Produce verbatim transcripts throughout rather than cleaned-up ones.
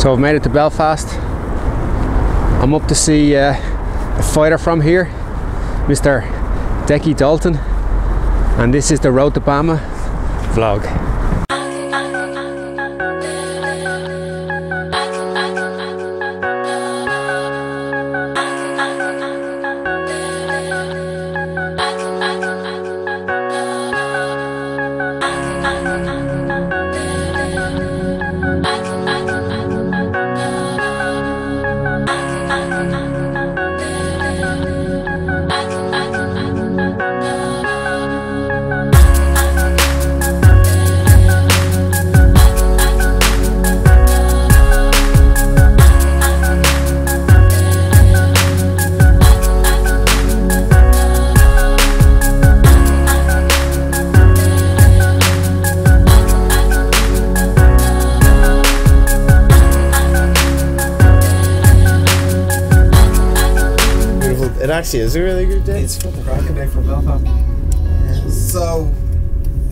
So I've made it to Belfast. I'm up to see uh, a fighter from here, Mister Decky Dalton, and this is the Road to BAMMA vlog. It actually is a really good day. It's fucking cracking day for Belfast. Yeah. So,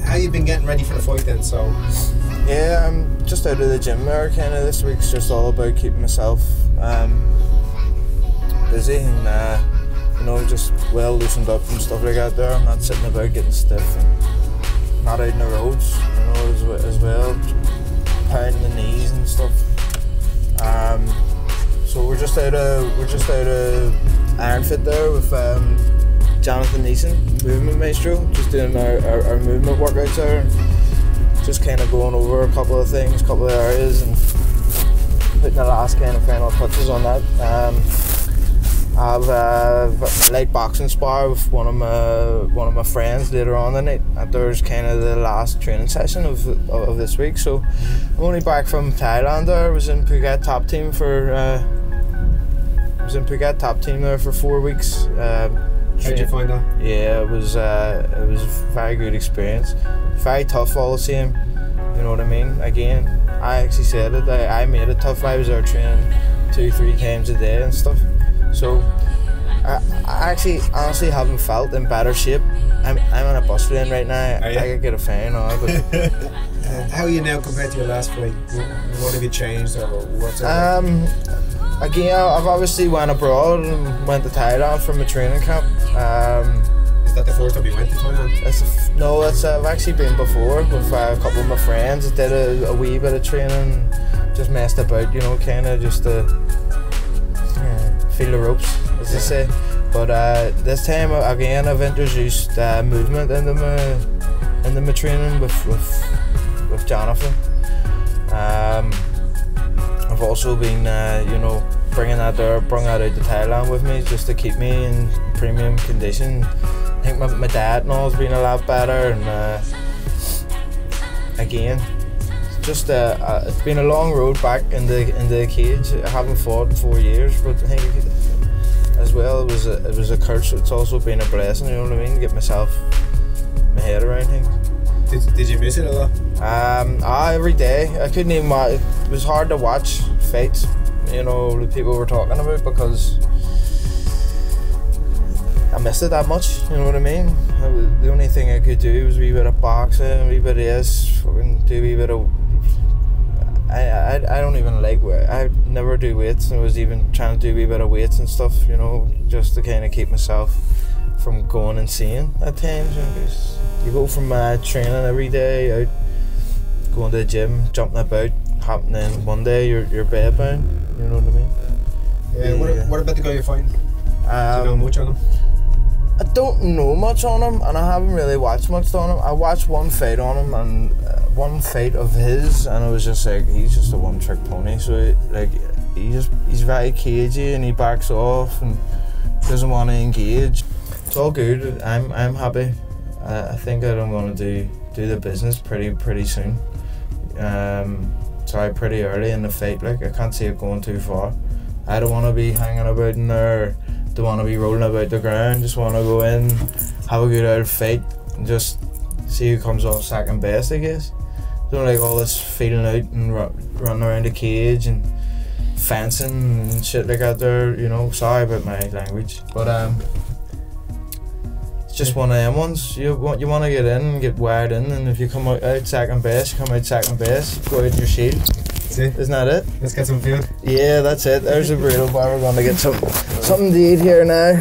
how you been getting ready for the fight then? So, yeah, I'm just out of the gym there. Kind of this week's just all about keeping myself um, busy and uh, you know, just well loosened up and stuff like that. There, I'm not sitting about getting stiff and not out in the roads, you know, as, as well, pounding the knees and stuff. Um, so we're just out of we're just out of. Iron Fit there with um, Jonathan Neeson, Movement Maestro, just doing our, our, our movement workouts there, just kind of going over a couple of things, couple of areas, and putting the last kind of final touches on that. Um, I have a light boxing spar with one of my one of my friends later on the night. And there's kind of the last training session of, of of this week, so I'm only back from Thailand. There, I was in Phuket top team for. Uh, I was in Phuket top team there for four weeks. Uh, How did you find that? Yeah, it was uh, it was a very good experience. Very tough all the same. You know what I mean? Again, I actually said it. I, I made it tough. I was there training two, three times a day and stuff. So I, I actually honestly haven't felt in better shape. I'm I'm on a bus lane right now. I could get a fan on. But uh, how are you now compared to your last fight? What have you changed or what's? Um. Again, I've obviously went abroad and went to Thailand from a training camp. Um, Is that the fourth time you went to Thailand? That's a, no, that's, I've actually been before with uh, a couple of my friends. I did a, a wee bit of training, just messed about, you know, kind of just to uh, feel the ropes, as yeah. they say. But uh, this time, again, I've introduced uh, movement into my, into my training with, with, with Jonathan. Um, I've also been, uh, you know, bringing that there, bring that out to Thailand with me just to keep me in premium condition. I think my, my diet and all has been a lot better, and uh, again, just uh, uh, it's been a long road back in the in the cage. I haven't fought in four years, but I think as well it was a, it was a curse. It's also been a blessing. You know what I mean? Get myself my head around things. Did, did you miss it a lot? Um, ah, every day. I couldn't even watch. It was hard to watch fights, you know, the people were talking about, because I missed it that much, you know what I mean? I was, the only thing I could do was a wee bit of boxing, a wee bit of this, fucking do a wee bit of... I, I, I don't even like weight. I never do weights, and I was even trying to do a wee bit of weights and stuff, you know, just to kind of keep myself from going insane at times. You go from uh, training every day, out going to the gym, jumping about, happening one day you're you're bedbound. You know what I mean? Yeah. yeah. What, what about the guy you're fighting? Um, Do you know much on him? I don't know much on him, and I haven't really watched much on him. I watched one fight on him, and uh, one fight of his, and I was just like, he's just a one-trick pony. So it, like, he just he's very cagey, and he backs off and doesn't want to engage. It's all good. I'm I'm happy. Uh, I think that I'm gonna do do the business pretty pretty soon. Um, sorry, pretty early in the fight. Like, I can't see it going too far. I don't want to be hanging about in there. Don't want to be rolling about the ground. Just want to go in, have a good old fight, and just see who comes off second best, I guess. Don't like all this feeling out and running around the cage and fencing and shit like that. There, you know. Sorry about my language, but um. just one of them ones. You want you want to get in and get wired in, and if you come out, out second best, you come out second best, go out in your shield. see. Isn't that it? Let's get some food. Yeah, that's it. There's a burrito bar. We're going to get some something to eat here now.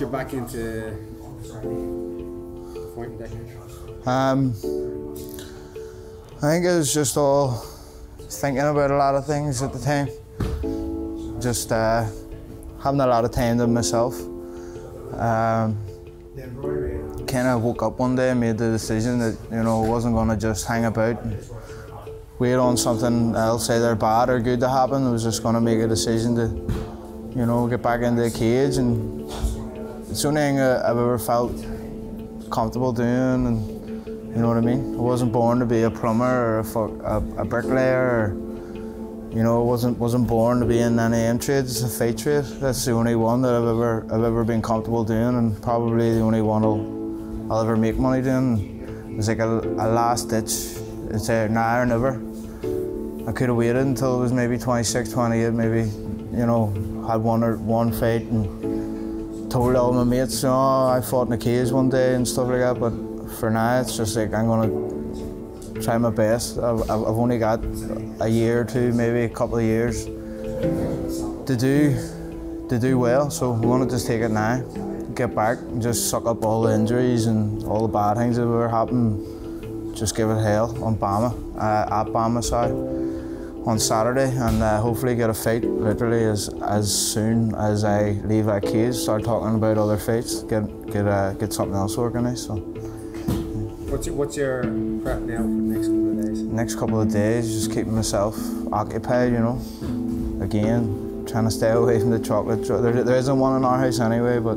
You're back into fighting, Decky? Um, I think it was just all thinking about a lot of things at the time. Just uh, having a lot of time to myself. Um, kind of woke up one day and made the decision that, you know, I wasn't going to just hang about and wait on something else either bad or good to happen. I was just going to make a decision to, you know, get back into the cage and. It's the only thing I've ever felt comfortable doing, and you know what I mean? I wasn't born to be a plumber or a, a bricklayer, or, you know, I wasn't, wasn't born to be in any M trades, a fight trade. That's the only one that I've ever, I've ever been comfortable doing, and probably the only one I'll, I'll ever make money doing. It's like a, a last ditch, it's a now or never. I could have waited until it was maybe twenty-six, twenty-eight, maybe, you know, had one or one fight. And, told all my mates, you know, I fought in a cage one day and stuff like that, but for now it's just like I'm gonna try my best. I've, I've only got a year or two, maybe a couple of years to do to do well, so I'm gonna just take it now, get back and just suck up all the injuries and all the bad things that were happening, just give it hell on BAMMA, uh, at BAMMA, sorry, on Saturday, and uh, hopefully get a fight literally as as soon as I leave that cage. Start talking about other fights. Get get uh, get something else organised. So. What's your, what's your prep now for the next couple of days? Next couple of days, just keeping myself occupied. You know, again, trying to stay away from the chocolate. There there isn't one in our house anyway, but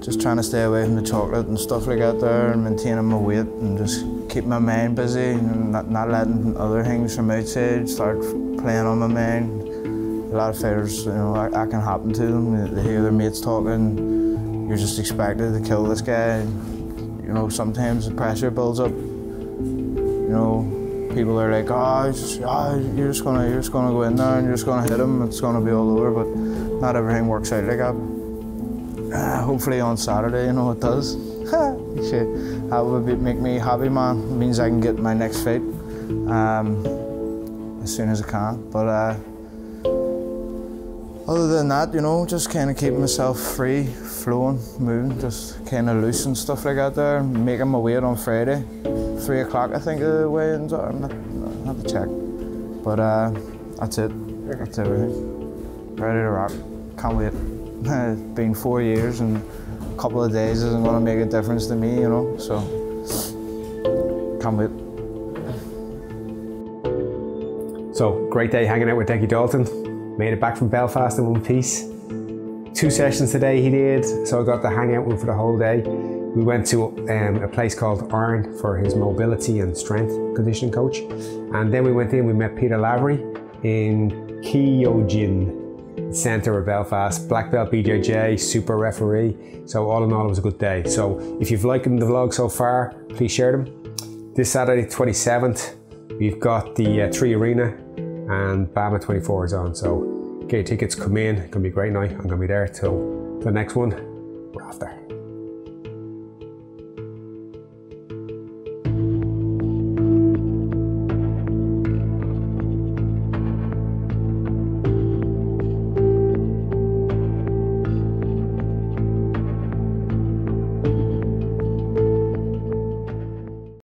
just trying to stay away from the chocolate and stuff like that there, and maintaining my weight and just. Keep my mind busy and not, not letting other things from outside start playing on my mind. A lot of fighters, you know, that, that can happen to them. They hear their mates talking, you're just expected to kill this guy. You know, sometimes the pressure builds up. You know, people are like, oh, just, oh you're just gonna, you're just gonna go in there and you're just gonna hit him. It's gonna be all over, but not everything works out like that. Uh, hopefully on Saturday, you know, it does. Shit. That would be, make me happy, man. It means I can get my next fight um, as soon as I can. But uh, other than that, you know, just kind of keeping myself free, flowing, moving, just kind of loose and stuff like that there. Making my weight on Friday, three o'clock I think the weigh-ins are. I'm not, I'm not to check. But uh, that's it. That's everything. Ready to rock. Can't wait. It's been four years and. Couple of days isn't going to make a difference to me, you know, so can't wait. So, great day hanging out with Decky Dalton. Made it back from Belfast in one piece. Two sessions today he did, so I got to hang out with him for the whole day. We went to um, a place called Arn for his mobility and strength conditioning coach. And then we went in, we met Peter Lavery in Kyogin. Centre of Belfast, Black Belt B J J, super referee. So all in all, it was a good day. So if you've liked the vlog so far, please share them. This Saturday, twenty-seventh, we've got the uh, three arena and BAMMA twenty-four is on. So get your tickets, come in. It's gonna be a great night. I'm gonna be there till the next one. We're off there.